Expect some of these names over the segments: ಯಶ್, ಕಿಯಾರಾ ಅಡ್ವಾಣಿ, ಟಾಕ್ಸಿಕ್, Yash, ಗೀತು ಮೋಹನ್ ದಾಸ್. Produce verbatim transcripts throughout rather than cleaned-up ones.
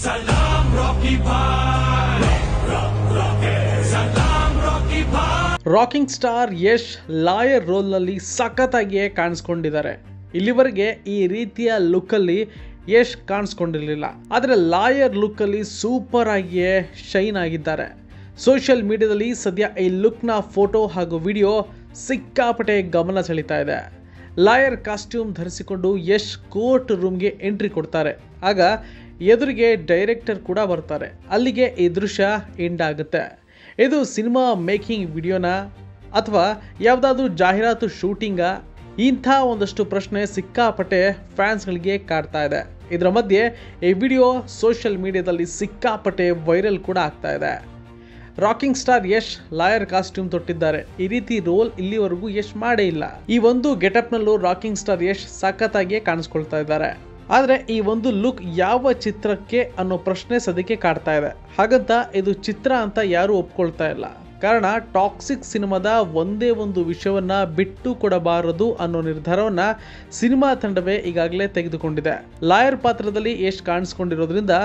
सलाम रॉकी भाई। Rocking star Yash lawyer role ನಲ್ಲಿ ಸಖತ್ತಾಗಿ ಕಾಣಿಸ್ಕೊಂಡಿದ್ದಾರೆ। ಇಲ್ಲಿವರೆಗೆ ಈ ರೀತಿಯ ಲುಕ್ ಅಲ್ಲಿ ಯಶ್ ಕಾಣಿಸ್ಕೊಂಡಿರಲಿಲ್ಲ, ಆದರೆ ಲಾಯರ್ ಲುಕ್ ಅಲ್ಲಿ ಸೂಪರ್ ಆಗಿ ಶೈನ್ ಆಗಿದ್ದಾರೆ। ಸೋಶಿಯಲ್ ಮೀಡಿಯಾದಲ್ಲಿ ಸದ್ಯ ಈ ಲುಕ್ ನ ಫೋಟೋ ಹಾಗೂ ವಿಡಿಯೋ ಸಿಕ್ಕಾಪಟ್ಟೆ ಗಮನ ಸೆಳೀತಾ ಇದೆ। ಲಾಯರ್ ಕಾಸ್ಟ್ಯೂಮ್ ಧರಿಸಿಕೊಂಡು ಯಶ್ ಕೋರ್ಟ್ ರೂಮ್ಗೆ ಎಂಟ್ರಿ ಕೊಡ್ತಾರೆ, ಆಗ ಎದುರಿಗೆ ಡೈರೆಕ್ಟರ್ ಕೂಡ ಬರ್ತಾರೆ। ಅಲ್ಲಿಗೆ ಈ ದೃಶ್ಯ ಎಂಡ್ ಆಗುತ್ತೆ। ಇದು ಸಿನಿಮಾ ಮೇಕಿಂಗ್ ವಿಡಿಯೋನ ಅಥವಾ ಯಾವುದಾದ್ರೂ ಜಾಹೀರಾತು ಶೂಟಿಂಗಾ? ಇಂಥ ಒಂದಷ್ಟು ಪ್ರಶ್ನೆ ಸಿಕ್ಕಾಪಟ್ಟೆ ಫ್ಯಾನ್ಸ್ಗಳಿಗೆ ಕಾಡ್ತಾ ಇದೆ। ಇದರ ಮಧ್ಯೆ ಈ ವಿಡಿಯೋ ಸೋಷಿಯಲ್ ಮೀಡಿಯಾದಲ್ಲಿ ಸಿಕ್ಕಾಪಟ್ಟೆ ವೈರಲ್ ಕೂಡ ಆಗ್ತಾ ಇದೆ। Rocking star ಯಶ್ lawyer costume ತೊಟ್ಟಿದ್ದಾರೆ, ಈ ರೀತಿ ರೋಲ್ ಇಲ್ಲಿವರೆಗೂ ಯಶ್ ಮಾಡೇ ಇಲ್ಲ। ಈ ಒಂದು ಗೆಟಪ್ನಲ್ಲೂ ರಾಕಿಂಗ್ ಸ್ಟಾರ್ ಯಶ್ ಸಖತ್ತಾಗಿಯೇ ಕಾಣಿಸ್ಕೊಳ್ತಾ ಇದ್ದಾರೆ, ಆದರೆ ಈ ಒಂದು ಲುಕ್ ಯಾವ ಚಿತ್ರಕ್ಕೆ ಅನ್ನೋ ಪ್ರಶ್ನೆ ಸದ್ಯಕ್ಕೆ ಕಾಡ್ತಾ ಇದೆ। ಹಾಗಂತ ಇದು ಚಿತ್ರ ಅಂತ ಯಾರೂ ಒಪ್ಕೊಳ್ತಾ ಇಲ್ಲ, ಕಾರಣ ಟಾಕ್ಸಿಕ್ ಸಿನಿಮಾದ ಒಂದೇ ಒಂದು ವಿಷಯವನ್ನು ಬಿಟ್ಟು ಕೊಡಬಾರದು ಅನ್ನೋ ನಿರ್ಧಾರವನ್ನು ಸಿನಿಮಾ ತಂಡವೇ ಈಗಾಗಲೇ ತೆಗೆದುಕೊಂಡಿದೆ। ಲಾಯರ್ ಪಾತ್ರದಲ್ಲಿ ಯಶ್ ಕಾಣಿಸ್ಕೊಂಡಿರೋದ್ರಿಂದ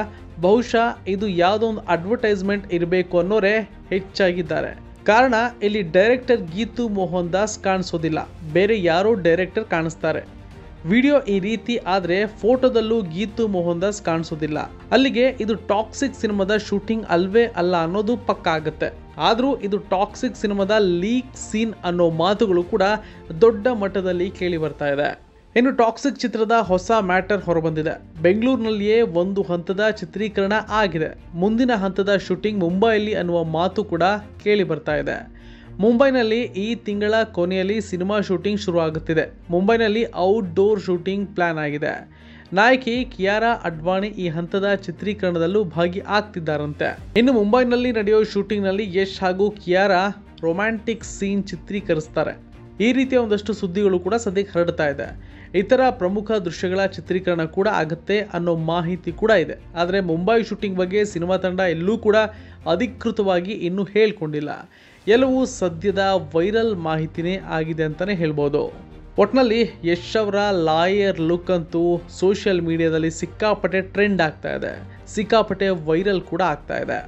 ಬಹುಶಃ ಇದು ಯಾವುದೋ ಒಂದು ಅಡ್ವರ್ಟೈಸ್ಮೆಂಟ್ ಇರಬೇಕು ಅನ್ನೋರೇ ಹೆಚ್ಚಾಗಿದ್ದಾರೆ, ಕಾರಣ ಇಲ್ಲಿ ಡೈರೆಕ್ಟರ್ ಗೀತು ಮೋಹನ್ ದಾಸ್ ಕಾಣಿಸೋದಿಲ್ಲ, ಬೇರೆ ಯಾರೋ ಡೈರೆಕ್ಟರ್ ಕಾಣಿಸ್ತಾರೆ। ವಿಡಿಯೋ ಈ ರೀತಿ ಆದರೆ ಫೋಟೋದಲ್ಲೂ ಗೀತು ಮೋಹನ್ ದಾಸ್ ಕಾಣಿಸೋದಿಲ್ಲ, ಅಲ್ಲಿಗೆ ಇದು ಟಾಕ್ಸಿಕ್ ಸಿನಿಮಾದ ಶೂಟಿಂಗ್ ಅಲ್ವೇ ಅಲ್ಲ ಅನ್ನೋದು ಪಕ್ಕ ಆಗುತ್ತೆ। ಆದರೂ ಇದು ಟಾಕ್ಸಿಕ್ ಸಿನಿಮಾದ ಲೀಕ್ ಸೀನ್ ಅನ್ನೋ ಮಾತುಗಳು ಕೂಡ ದೊಡ್ಡ ಮಟ್ಟದಲ್ಲಿ ಕೇಳಿ ಬರ್ತಾ ಇದೆ। ಇನ್ನು ಟಾಕ್ಸಿಕ್ ಚಿತ್ರದ ಹೊಸ ಮ್ಯಾಟರ್ ಹೊರಬಂದಿದೆ, ಬೆಂಗಳೂರಿನಲ್ಲಿಯೇ ಒಂದು ಹಂತದ ಚಿತ್ರೀಕರಣ ಆಗಿದೆ, ಮುಂದಿನ ಹಂತದ ಶೂಟಿಂಗ್ ಮುಂಬೈಯಲ್ಲಿ ಅನ್ನುವ ಮಾತು ಕೂಡ ಕೇಳಿ ಬರ್ತಾ ಇದೆ। ಮುಂಬೈನಲ್ಲಿ ಈ ತಿಂಗಳ ಕೊನೆಯಲ್ಲಿ ಸಿನಿಮಾ ಶೂಟಿಂಗ್ ಶುರುವಾಗುತ್ತಿದೆ, ಮುಂಬೈನಲ್ಲಿ ಔಟ್ಡೋರ್ ಶೂಟಿಂಗ್ ಪ್ಲ್ಯಾನ್ ಆಗಿದೆ। ನಾಯಕಿ ಕಿಯಾರಾ ಅಡ್ವಾಣಿ ಈ ಹಂತದ ಚಿತ್ರೀಕರಣದಲ್ಲೂ ಭಾಗಿ ಆಗ್ತಿದ್ದಾರಂತೆ। ಇನ್ನು ಮುಂಬೈನಲ್ಲಿ ನಡೆಯೋ ಶೂಟಿಂಗ್ನಲ್ಲಿ ಯಶ್ ಹಾಗೂ ಕಿಯಾರಾ ರೊಮ್ಯಾಂಟಿಕ್ ಸೀನ್ ಚಿತ್ರೀಕರಿಸ್ತಾರೆ, ಈ ರೀತಿಯ ಒಂದಷ್ಟು ಸುದ್ದಿಗಳು ಕೂಡ ಸದ್ಯಕ್ಕೆ ಹರಡ್ತಾ ಇದೆ। ಇತರ ಪ್ರಮುಖ ದೃಶ್ಯಗಳ ಚಿತ್ರೀಕರಣ ಕೂಡ ಆಗುತ್ತೆ ಅನ್ನೋ ಮಾಹಿತಿ ಕೂಡ ಇದೆ, ಆದರೆ ಮುಂಬೈ ಶೂಟಿಂಗ್ ಬಗ್ಗೆ ಸಿನಿಮಾ ತಂಡ ಎಲ್ಲೂ ಕೂಡ ಅಧಿಕೃತವಾಗಿ ಇನ್ನೂ ಹೇಳಿಕೊಂಡಿಲ್ಲ, ಎಲ್ಲವೂ ಸದ್ಯದ ವೈರಲ್ ಮಾಹಿತಿನೇ ಆಗಿದೆ ಅಂತಲೇ ಹೇಳ್ಬೋದು। ಒಟ್ಟಿನಲ್ಲಿ ಯಶ್ ಅವರ ಲಾಯರ್ ಲುಕ್ ಅಂತೂ ಸೋಷಿಯಲ್ ಮೀಡಿಯಾದಲ್ಲಿ ಸಿಕ್ಕಾಪಟ್ಟೆ ಟ್ರೆಂಡ್ ಆಗ್ತಾ ಇದೆ, ಸಿಕ್ಕಾಪಟ್ಟೆ ವೈರಲ್ ಕೂಡ ಆಗ್ತಾ ಇದೆ।